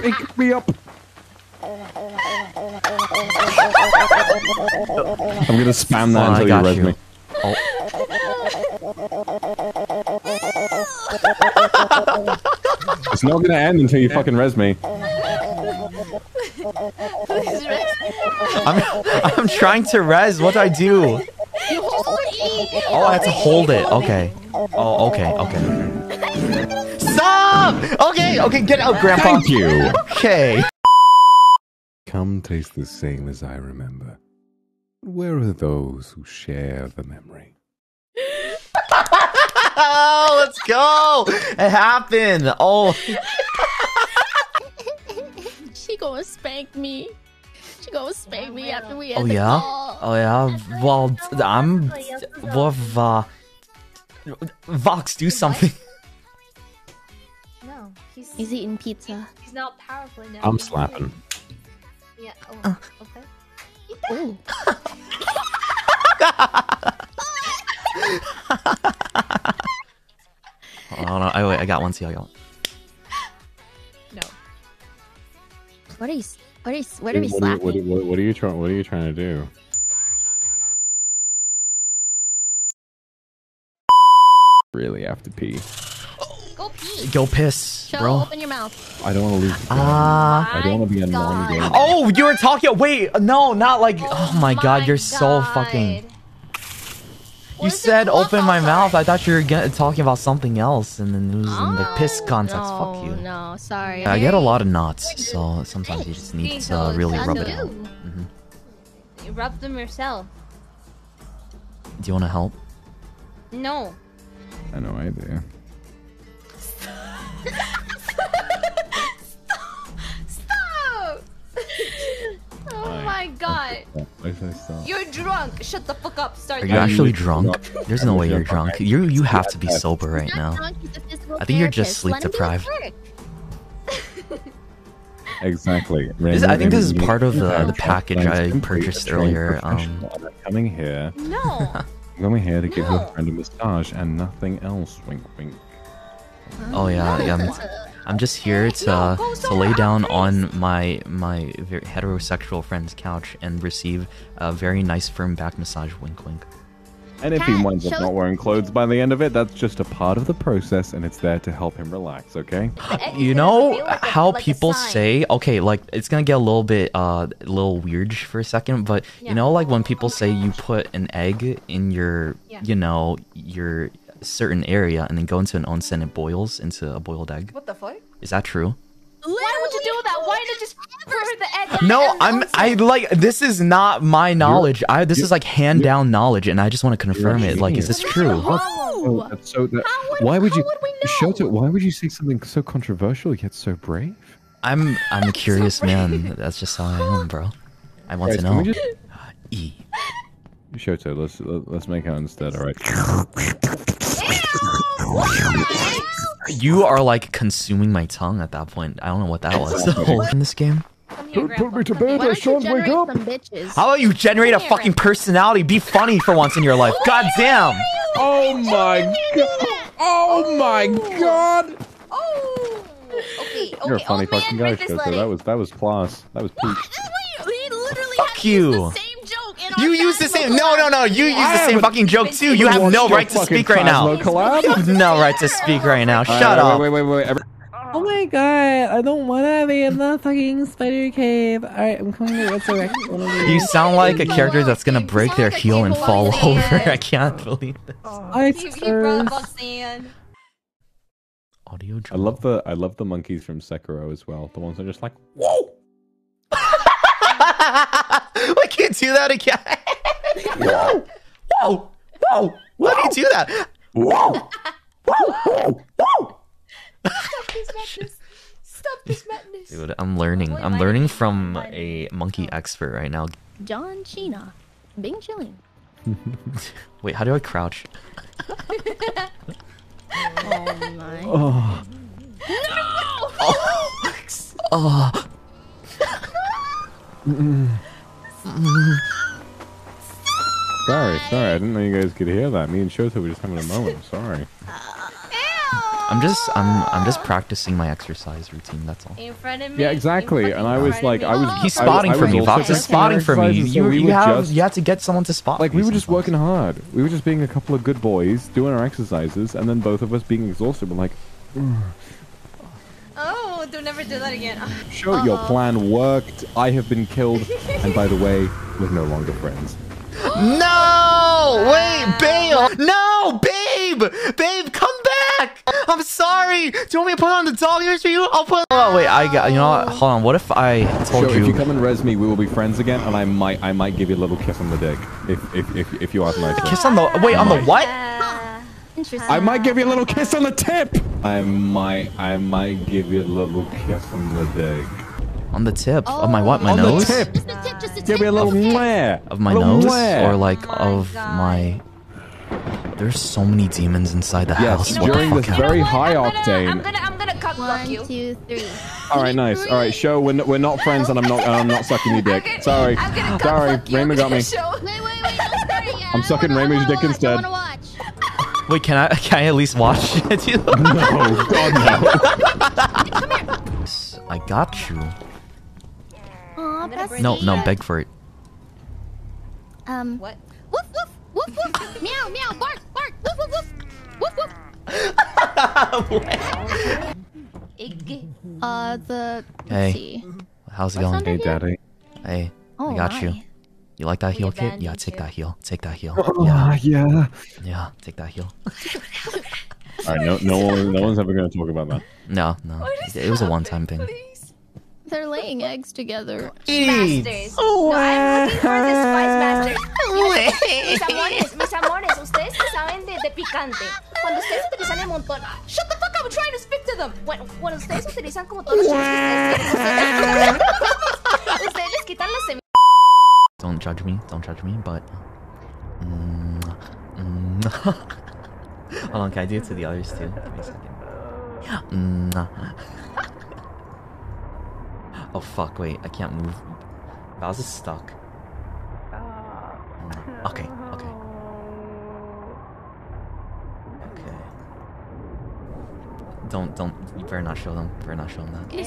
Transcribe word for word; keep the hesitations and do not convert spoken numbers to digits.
Pick me up. I'm gonna spam that oh, until you res you. me. Oh. It's not gonna end until you fucking res me. Please res me. I'm, I'm trying to res. What do I do? Oh, I have to hold it. Okay. Oh, okay. Okay. Stop! Okay. Okay. Get out, Grandpa. Thank you. Okay. Come taste the same as I remember. Where are those who share the memory? Oh, let's go! It happened! Oh. She gonna spank me. She gonna spank me after we end oh, yeah? the call. Oh yeah? Well, I'm... What, uh... Vox, do something. No, he's... He's eating pizza. He's not powerful enough. I'm slapping. Yeah, oh, okay. Ooh. Oh no! Oh wait, I got one. See, I got one. No. What are you? What are you? What are we slapping? What, what, what are you trying? What are you trying to do? Really have to pee. Go pee. Go piss, Show, bro. Open your mouth. I don't want to lose. Ah. Uh, I don't want to be annoying. Oh, you were talking. Wait, no, not like. Oh, oh my God, you're God. so fucking. You what said open my outside? mouth. I thought you were get, talking about something else, and then it was oh, in the piss context. No, Fuck you. No, sorry. Yeah, I get a lot of knots, so sometimes you just need to uh, really rub it out. Mm-hmm. You rub them yourself. Do you want to help? No. I know I do. Oh my God! You're drunk. Shut the fuck up. Start. Are you actually drunk? There's no way you're drunk. You you have to be sober right now. I think you're just sleep deprived. Exactly. This, I think this is part of the the package I purchased earlier. Um, coming here. No. I'm coming here to give her a friend a massage and nothing else. Wink, wink. Oh yeah, yeah. I'm just here to, no, go, so to lay down on my my very heterosexual friend's couch and receive a very nice firm back massage, wink wink. And if Cat, he winds up not wearing clothes by the end of it, that's just a part of the process and it's there to help him relax, okay? You know how people say, okay, like it's gonna get a little bit uh a little weird for a second, but yeah. you know like when people say you put an egg in your, yeah. you know, your... certain area and then go into an onsen, it boils into a boiled egg. What the fuck? Is that true? Why would you do that? Why did you just burn the egg? No, I'm. I like. This is not my knowledge. I. This is like hand down knowledge, and I just want to confirm it. Like, is this true? Oh, that's so. That, how would, why would you? How would we know? Shoto, why would you say something so controversial yet so brave? I'm. I'm a curious so man. That's just how I am, bro. I want right, to know. Just... E. Shoto, let's let's make it instead. All right. You are like consuming my tongue at that point. I don't know what that was. In this game. Don't put me to bed, I shan't wake up. How about you generate a fucking personality? Be funny for once in your life. God damn. Oh my god. Oh my god. Oh. Okay, okay. You're a funny fucking guy, Shoto. That was that was class. That was peak. Fuck you. You use the same. No, no, no. You use the same fucking joke too. You have no right to speak right now. You have no right to speak right now. Shut up. Wait, wait, wait, wait. Oh my god! I don't want to be in the fucking spider cave. All right, I'm coming to resurrect one of you. You sound like a character that's gonna break their heel and fall over. I can't believe this. Audio. I love the I love the monkeys from Sekiro as well. The ones that are just like whoa. I can't do that again. Whoa! Whoa! Whoa! Why do you do that? Whoa! Whoa! Whoa! Stop this madness! Stop this madness! Dude, I'm learning. Wait, I'm learning from a monkey expert right now. John Cena, Bing chilling. Wait, how do I crouch? Oh my! Oh. No! Oh! Oh. Mm-mm. Mm-mm. Sorry, sorry, I didn't know you guys could hear that. Me and Shoto were just having a moment, sorry. Ew. I'm just, I'm, I'm just practicing my exercise routine. That's all. In front of me. Yeah, exactly. And I was like, I was. He's spotting for me. Vox is spotting for me. You, you have, you had to get someone to spot. Like we were just working hard. We were just being a couple of good boys, doing our exercises, and then both of us being exhausted. We're like, oh, don't ever do that again. Sure, your plan worked. I have been killed, and by the way, we're no longer friends. No! Wait, babe! No, babe! Babe, come back! I'm sorry! Do you want me to put on the dog ears for you? I'll put- Oh, wait, I got- you know what? Hold on, what if I told sure, you- if you come and res me, we will be friends again, and I might- I might give you a little kiss on the dick. If- if- if, if you ask my- Kiss on the- wait, on the what? Interesting. I might give you a little kiss on the tip! I might- I might give you a little kiss on the dick. On the tip oh, of my what? My on nose? The tip. Just a tip, just a Give tip. me a little flare of my nose, flare. or like oh of my. my. There's so many demons inside the yes, house. Yes, during this very high I'm octane. Gonna, I'm gonna, I'm gonna cock block you. One, two, three. All right, nice. All right, show. We're, we're not friends, and I'm not, and I'm not sucking your dick. Gonna, sorry, I'm gonna sorry. Raymer got me. Wait, wait, wait, no, sorry, yeah. I'm sucking Raymer's dick instead. Wait, can I? Can I at least watch it? No, God no. Come here. I got you. No, no, beg for it. Um. What? Woof woof woof woof. Meow meow. Bark bark. Woof woof woof. Woof woof. uh the. Hey. See. How's it What's going? Hey, Daddy. Hey. Oh, I got my. you. You like that we heel, kid? Yeah, take that heel. Take that heel. Oh, yeah. Yeah. Yeah. Take that heel. All right. No, no one, no one's ever gonna talk about that. No, no. It was a one-time thing. They're laying eggs together. Masters. Oh, no, I'm looking for the spice masters. Mis amores, mis amores, ustedes que saben de, de picante. Cuando ustedes utilizan el montón. Shut the fuck up, I'm trying to speak to them. Bueno, cuando ustedes utilizan como todos los chiles que ustedes quieren. Ustedes les quitan las semillas. Don't judge me, don't judge me, but... Mm, mm. Hold on, can I do it to the others too? Give me a second. Mm. Oh fuck, wait, I can't move. Bowser's stuck. Uh, okay, okay. Okay. Don't, don't, you better not show them. You better not show them that.